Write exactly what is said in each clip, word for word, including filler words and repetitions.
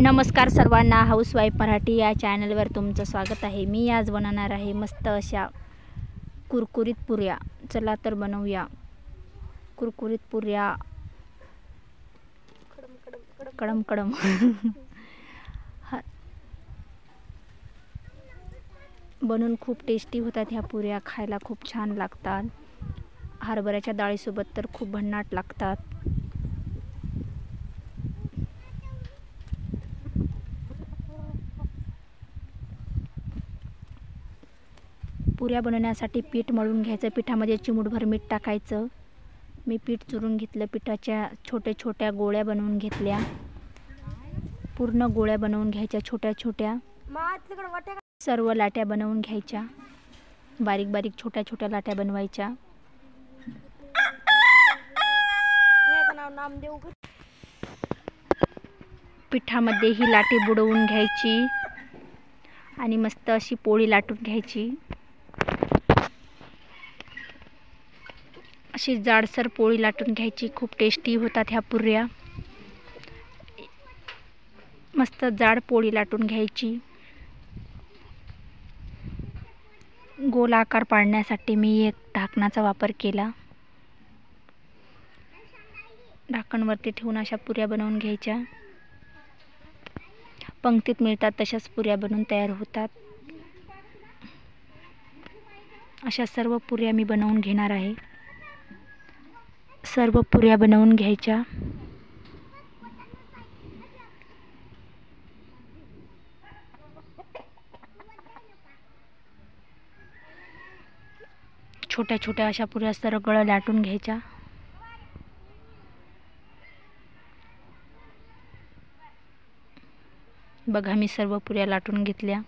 नमस्कार सर्वांना, हाऊसवाईफ मराठी या चॅनलवर तुमचं स्वागत आहे। मी आज बनवणार आहे मस्त अशा कुरकुरीत पुऱ्या। चला तर बनवूया कुरकुरीत पुऱ्या। कडम कडम बनून खूप टेस्टी होतात ह्या पुऱ्या। खायला खूप छान लागतात। हरभऱ्याच्या डाळीसोबत तर खूप भन्नाट लागतात। पुऱ्या बनवण्यासाठी पीठ मळून घ्यायचं। पिठामध्ये चिमूटभर मीठ टाकायचं। मी पीठ चुरून घेतलं। पिठाच्या छोटे छोट्या गोळ्या बनवून घेतल्या। पूर्ण गोळ्या बनवून घ्यायच्या छोट्या छोट्या। सर्व लाट्या बनवून घ्यायच्या। बारीक बारीक छोट्या छोट्या लाट्या बनवायच्या। पिठामध्ये ही लाटी बुडवून घ्यायची आणि मस्त अशी पोळी लाटून घ्यायची। अशी जाडसर पोळी लाटून घ्यायची। खूप टेस्टी होतात ह्या पुऱ्या। मस्त जाड पोळी लाटून घ्यायची। गोल आकार पाडण्यासाठी मी एक ढाकणाचा वापर केला। ढाकणवरती ठेवून अशा पुऱ्या बनवून घ्यायच्या। पंक्तीत मिळतात तशाच पुऱ्या बनवून तयार होतात। अशा सर्व पुऱ्या मी बनवून घेणार आहे। सर्व पुऱ्या बनवून घ्यायच्या। छोट्या छोट्या अशा पुऱ्या सरगळ लाटून घ्यायच्या। बघा, मी सर्व पुऱ्या लाटून घेतल्या।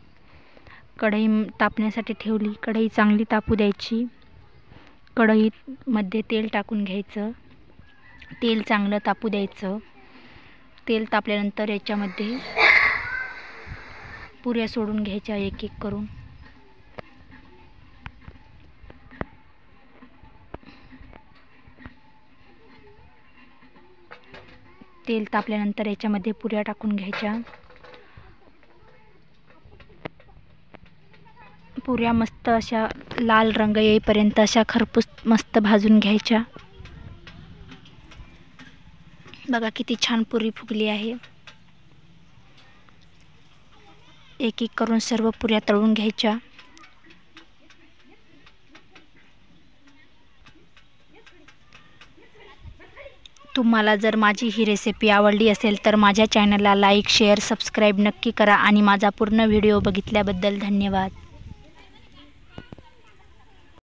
कढई तापण्यासाठी ठेवली। कढई चांगली तापू द्यायची। कढईमध्ये तेल टाकून घ्यायचं। तेल चांगलं तापू द्यायचं। तेल तापल्यानंतर याच्यामध्ये पुऱ्या सोडून घ्यायच्या एक एक करून। तेल तापल्यानंतर याच्यामध्ये पुऱ्या टाकून घ्यायच्या। पुऱ्या मस्त अशा लाल रंग येईपर्यंत अशा खरपूस मस्त भाजून घ्यायच्या। बघा किती छान पुरी फुगली आहे। एक एक करून सर्व पुऱ्या तळून घ्यायच्या। तुम्हाला जर माझी ही रेसिपी आवडली असेल तर माझ्या चॅनलला लाईक, शेअर, सबस्क्राईब नक्की करा आणि माझा पूर्ण व्हिडिओ बघितल्याबद्दल धन्यवाद।